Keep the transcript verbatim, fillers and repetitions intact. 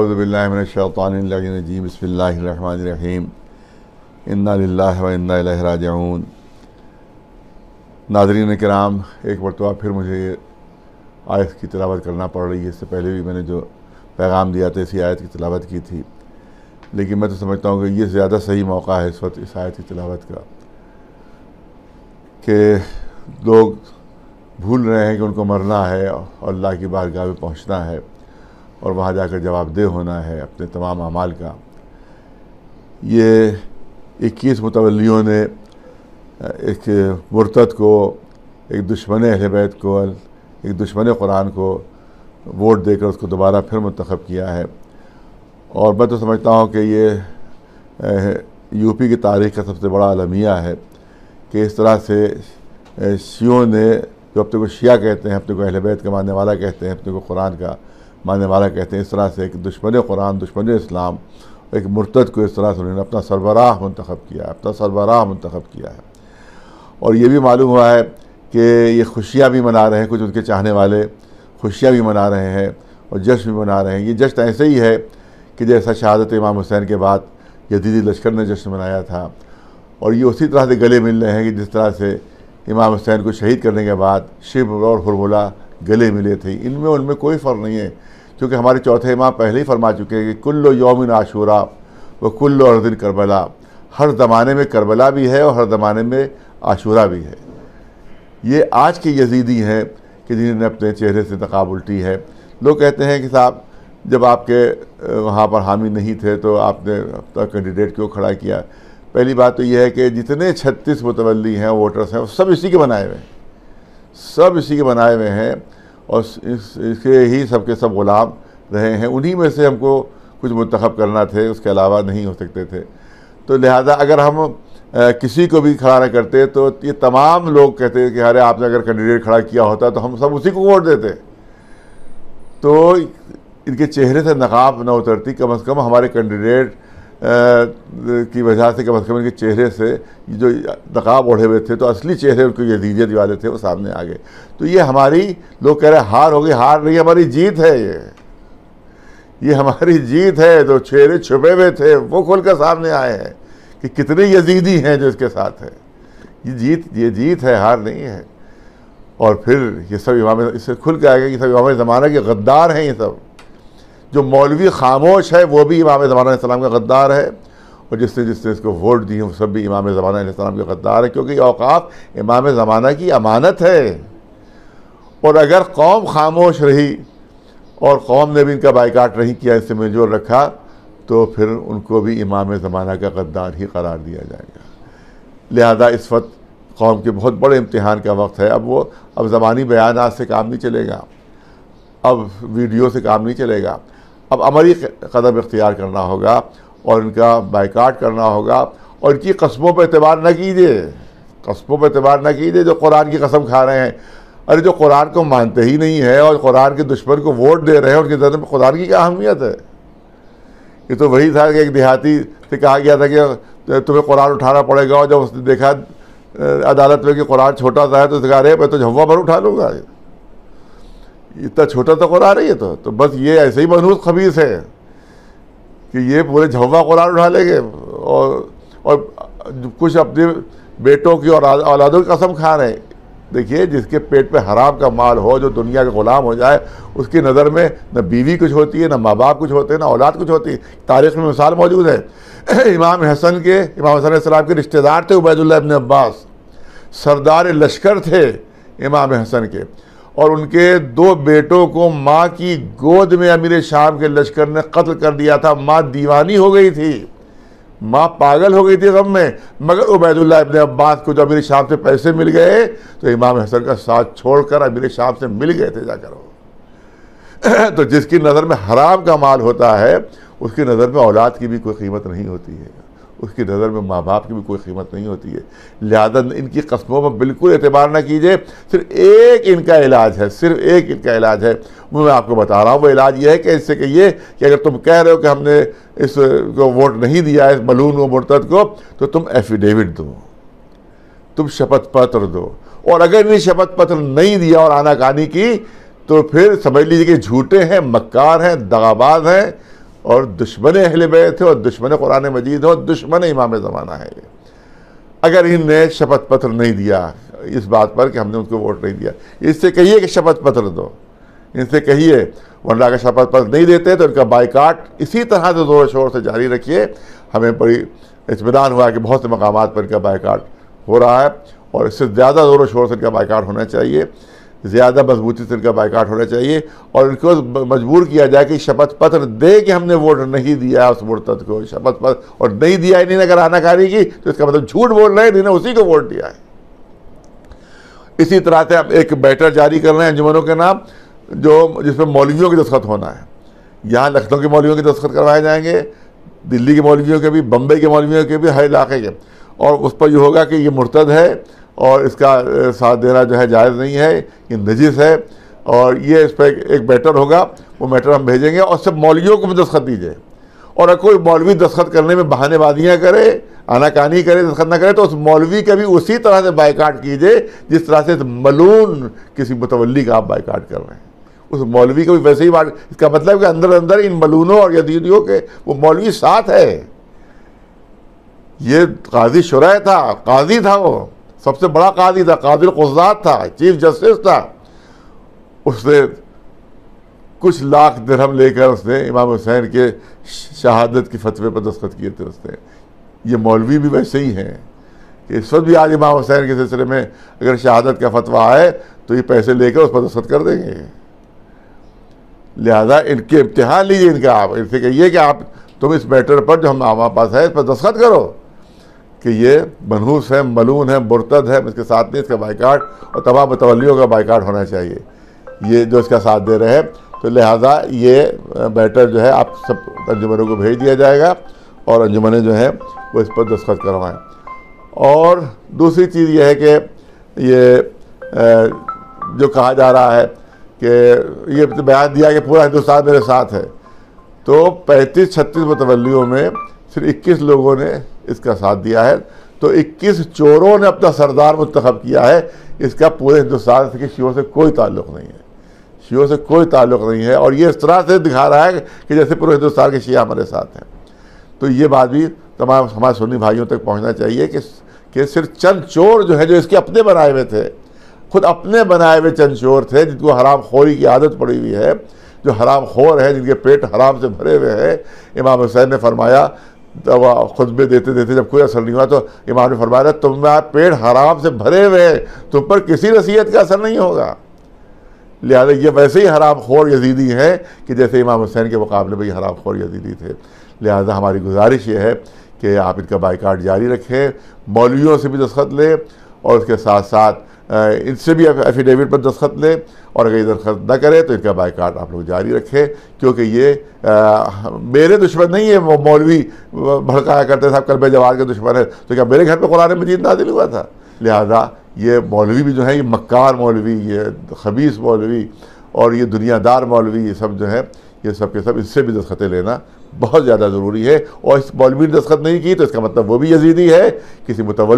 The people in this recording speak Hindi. औज़ुबिल्लाहिमिनश्शैतानिर्रजीम बिस्मिल्लाहिर्रहमानिर्रहीम इन्ना लिल्लाहि व इन्ना इलैहि राजिऊन। नाज़रीन किराम, एक मरतबा फिर मुझे आयत की तिलावत करना पड़ रही है। इससे पहले भी मैंने जो पैगाम दिया था इसी आयत की तिलावत की थी, लेकिन मैं तो समझता हूँ कि ये ज़्यादा सही मौका है इस वक्त इस आयत की तिलावत का, कि लोग भूल रहे हैं कि उनको मरना है और अल्लाह की बारगाह में पहुँचना है और वहाँ जाकर जवाबदेह होना है अपने तमाम अमाल का। ये इक्कीस मुतवल्लियों ने एक मुर्तद को, एक दुश्मन अहले बैत को, एक दुश्मन कुरान को वोट देकर उसको दोबारा फिर मुंतखब किया है। और मैं तो समझता हूँ कि ये यूपी की तारीख़ का सबसे बड़ा अलमिया है कि इस तरह से शियों ने, जो अपने को शिया कहते हैं, अपने को अहले बैत का मानने वाला कहते हैं, अपने को कुरान का मानने वाला कहते हैं, इस तरह से एक दुश्मन कुरान, दुश्मन इस्लाम, एक मुर्तद को इस तरह से उन्होंने अपना सरबराह मुंतखब किया है, अपना सरबराह मुंतखब किया है। और ये भी मालूम हुआ है कि ये खुशियाँ भी मना रहे हैं, कुछ उनके चाहने वाले खुशियाँ भी मना रहे हैं और जश्न भी मना रहे हैं। ये जश्न ऐसे ही है कि जैसा शहादत इमाम हुसैन के बाद यजीदी लश्कर ने जश्न मनाया था, और ये उसी तरह से गले मिल रहे हैं कि जिस तरह से इमाम हुसैन को शहीद करने के बाद शिव और हुरमुला गले मिले थे। इनमें उनमें कोई फ़र्क नहीं है, क्योंकि हमारे चौथे इमाम पहले ही फरमा चुके हैं कि कुल्लो यौमिन आशूरा व कुल्लो अर्दिन करबला। हर ज़माने में करबला भी है और हर ज़माने में आशूरा भी है। ये आज के यजीदी हैं कि जिन्होंने अपने चेहरे से नकाब उल्टी है। लोग कहते हैं कि साहब, जब आपके वहाँ पर हामी नहीं थे तो आपने अपना कैंडिडेट क्यों खड़ा किया। पहली बात तो यह है कि जितने छत्तीस मुतवल्ली हैं, वोटर्स हैं, वो सब इसी के बनाए हुए हैं, सब इसी के बनाए हुए हैं और इस इसके ही सब के सब ग़ुलाम रहे हैं। उन्हीं में से हमको कुछ मुंतखब करना थे, उसके अलावा नहीं हो सकते थे। तो लिहाजा अगर हम आ, किसी को भी खड़ा न करते तो ये तमाम लोग कहते कि अरे आपने अगर कैंडिडेट खड़ा किया होता तो हम सब उसी को वोट देते। तो इनके चेहरे से नकाब न उतरती, कम अज़ कम हमारे कैंडिडेट की वजह से, कम अज़ कम इनके चेहरे से जो नकाब ओढ़े हुए थे, तो असली चेहरे उनके यजीदियत वाले थे, वो सामने आ गए। तो ये हमारी, लोग कह रहे हैं हार हो गई, हार नहीं, हमारी जीत है, ये ये हमारी जीत है। तो चेहरे छुपे हुए थे वो खुलकर सामने आए हैं कि कितने यजीदी हैं जो इसके साथ हैं। ये जीत ये जीत है, हार नहीं है। और फिर ये सब इमाम, इससे खुल के आएगा कि सब इमाम ज़माना के गद्दार हैं। ये सब जो मौलवी खामोश है वो भी इमाम ज़माना अलैहिस्सलाम का गद्दार है, और जिसने जिसने इसको वोट दिए वो सब भी इमाम ज़माना अलैहिस्सलाम के गद्दार है, क्योंकि औकाफ इमाम ज़माना की अमानत है। और अगर कौम खामोश रही और कौम ने भी इनका बायकाट नहीं किया, इससे मेजोर रखा, तो फिर उनको भी इमाम ज़माना का गद्दार ही करार दिया जाएगा। लिहाजा इस वक्त कौम के बहुत बड़े इम्तिहान का वक्त है। अब वो अब ज़बानी बयान से काम नहीं चलेगा, अब वीडियो से काम नहीं चलेगा, अब अमली कदम इख्तियार करना होगा और इनका बायकाट करना होगा। और इनकी कस्मों पर एतबार न कीजिए, कस्मों पर एतबार न कीजिए जो कुरान की कसम खा रहे हैं। अरे जो कुरान को मानते ही नहीं है और कुरान के दुश्मन को वोट दे रहे हैं, उनके जहन में कुरान की क्या अहमियत है। ये तो वही था कि एक देहाती से कहा गया था कि तुम्हें कुरान उठाना पड़ेगा, और जब उसने देखा अदालत में कि कुरान छोटा सा है तो कहा रहे मैं तो झव्वा भर उठा लूँगा, इतना छोटा तो कुरान है। तो तो बस ये ऐसे ही मनहूस खबीस है कि ये पूरे झव्वा कुरान उठा लेंगे और और कुछ अपने बेटों की और औलादों की कसम खा रहे हैं। देखिए, जिसके पेट पे हराम का माल हो, जो दुनिया का ग़ुलाम हो जाए, उसकी नज़र में ना बीवी कुछ होती है, ना माँ बाप कुछ होते हैं, ना औलाद कुछ होती है। तारीख़ में मिसाल मौजूद है। इमाम हसन के इमाम हसन अलैहिस्सलाम के रिश्तेदार थे उबैदुल्लाह इब्न अब्बास, सरदार लश्कर थे इमाम हसन के, और उनके दो बेटों को माँ की गोद में अमीर शाम के लश्कर ने कत्ल कर दिया था। माँ दीवानी हो गई थी, माँ पागल हो गई थी गम में, मगर उबैदुल्लाह इब्न अब्बास को जब अमीर शाम से पैसे मिल गए तो इमाम हसन का साथ छोड़कर अमीर शाम से मिल गए थे जाकर वो। तो जिसकी नज़र में हराम का माल होता है, उसकी नज़र में औलाद की भी कोई कीमत नहीं होती है, उसकी नज़र में माँ बाप की भी कोई कीमत नहीं होती है। लिहाजा इनकी कस्मों में बिल्कुल एतबार ना कीजिए। सिर्फ एक इनका इलाज है, सिर्फ एक इनका इलाज है, वो मैं आपको बता रहा हूँ। वो इलाज ये है कि इससे कहिए कि अगर तुम कह रहे हो कि हमने इसको वोट नहीं दिया है, इस मलून व मुर्तद को, तो तुम एफिडेविट दो, तुम शपथ पत्र दो। और अगर इन्हें शपथ पत्र नहीं दिया और आनाकानी की, तो फिर समझ लीजिए कि झूठे हैं, मक्कार हैं, दगाबाज हैं और दुश्मन अहले बैत है और दुश्मन कुरान मजीद है और दुश्मन इमाम ज़माना है। अगर इनने शपथ पत्र नहीं दिया इस बात पर कि हमने उनको वोट नहीं दिया, इससे कहिए कि शपथ पत्र दो, इनसे कहिए, वरना अगर शपथ पत्र नहीं देते तो इनका बाइकाट इसी तरह से जोर शोर से जारी रखिए। हमें बड़ी इत्मीनान हुआ कि बहुत से मकाम पर इनका बाइकाट हो रहा है और इससे ज़्यादा जोर शोर से इनका बाइकाट होना चाहिए, ज़्यादा मजबूती से इनका बाइकाट होना चाहिए और इनको मजबूर किया जाए कि शपथ पत्र दे कि हमने वोट नहीं दिया उस मुर्तद को। शपथ पत्र और नहीं दिया है, इन्होंने अगर आनाकारी की तो इसका मतलब झूठ बोल रहे हैं, इन्होंने उसी को वोट दिया है। इसी तरह से आप एक बैटर जारी कर रहे हैं जुम्मनों के नाम जो जिसमें मौलवियों के दस्तखत होना है। यहाँ लखनऊ के मौलवियों के दस्तखत करवाए जाएंगे, दिल्ली के मौलवियों के भी, बम्बई के मौलवियों के भी, हर इलाके के, और उस पर यह होगा कि ये मुर्तद है और इसका साथ देना जो है जायज़ नहीं है, ये नजिस है। और ये इस पर एक बैटर होगा, वो बैटर हम भेजेंगे और सब मौलवियों को दस्तखत दीजिए। और अगर कोई मौलवी दस्तखत करने में बहानेबाजियाँ करे, आनाकानी करे, दस्तखत ना करे तो उस मौलवी का भी उसी तरह से बाइकाट कीजिए जिस तरह से मलून किसी मुतवल्ली का आप बाइकाट कर रहे हैं, उस मौलवी को भी वैसे ही बात। इसका मतलब कि अंदर अंदर इन मलूनों और यदीदियों के वो मौलवी साथ है। ये काजी शुरह था, काजी था, वो सबसे बड़ा कादी था, कादिल कुज़ात था, चीफ जस्टिस था। उसने कुछ लाख दिरहम लेकर उसने इमाम हुसैन के शहादत की फतवे पर दस्तखत किए थे उसने। ये मौलवी भी वैसे ही हैं कि इस वक्त भी आज इमाम हुसैन के सिलसिले में अगर शहादत का फतवा आए तो ये पैसे लेकर उस पर दस्तखत कर देंगे। लिहाजा इनके इम्तिहान लीजिए इनका, आप इनसे कहिए कि आप तुम इस मैटर पर जो हम हमारे पास है इस पर दस्तखत करो कि ये मनहूस है, मलून है, मुर्तद है, इसके साथ नहीं, इसका बाइकाट और तमाम मुतवल्लियों का बाइकाट होना चाहिए, ये जो इसका साथ दे रहे हैं। तो लिहाजा ये बैटर जो है आप सब अंजुमनों को भेज दिया जाएगा और अंजुमने जो हैं वो इस पर दस्तखत करवाएँ। और दूसरी चीज़ ये है कि ये जो कहा जा रहा है कि ये बयान दिया कि पूरा हिंदुस्तान मेरे साथ है, तो पैंतीस छत्तीस मुतवल्लियों में सिर्फ इक्कीस लोगों ने इसका साथ दिया है, तो इक्कीस चोरों ने अपना सरदार मुंतखब किया है। इसका पूरे हिंदुस्तान के शियों से कोई ताल्लुक़ नहीं है, शियों से कोई ताल्लुक़ नहीं है। और ये इस तरह से दिखा रहा है कि जैसे पूरे हिंदुस्तान के शिया हमारे साथ हैं। तो ये बात भी तमाम हमारे सुन्नी भाइयों तक पहुँचना चाहिए कि, कि सिर्फ चंद चोर जो है, जो इसके अपने बनाए हुए थे, खुद अपने बनाए हुए चंद चोर थे जिनको हराम खोरी की आदत पड़ी हुई है, जो हराम खोर है, जिनके पेट हराम से भरे हुए हैं। इमाम हुसैन ने फरमाया, खुतबे देते देते जब कोई असर नहीं हुआ तो इमाम ने फरमाया तुम्हारा पेट हराम से भरे हुए हैं, तुम पर किसी नसीहत का असर नहीं होगा। लिहाजा ये वैसे ही हराम खोर यजीदी हैं कि जैसे इमाम हुसैन के मुकाबले में ये हराम खोर यजीदी थे। लिहाजा हमारी गुजारिश ये है कि आप इनका बाइकाट जारी रखें, मौलवियों से भी दस्तखत लें और उसके साथ साथ इनसे भी एफिडेविट पर दस्तखत लें, और अगर ये दस्तखत न करें तो इनका बाइकाट आप लोग जारी रखें, क्योंकि ये आ, मेरे दुश्मन नहीं है। वो मौलवी भड़काया करते थे कल बेजवार के दुश्मन है, तो क्या मेरे घर पे कुरान मजीद नाजिल हुआ था? लिहाजा ये मौलवी भी जो है, ये मक्कार मौलवी, ये खबीस मौलवी और ये दुनियादार मौलवी, ये सब जो है, ये सब के सब इससे भी दस्तखतें लेना बहुत ज़्यादा ज़रूरी है। और इस मौलवी ने दस्तखत नहीं की तो इसका मतलब वो भी यजीदी है, किसी मुतवल्ली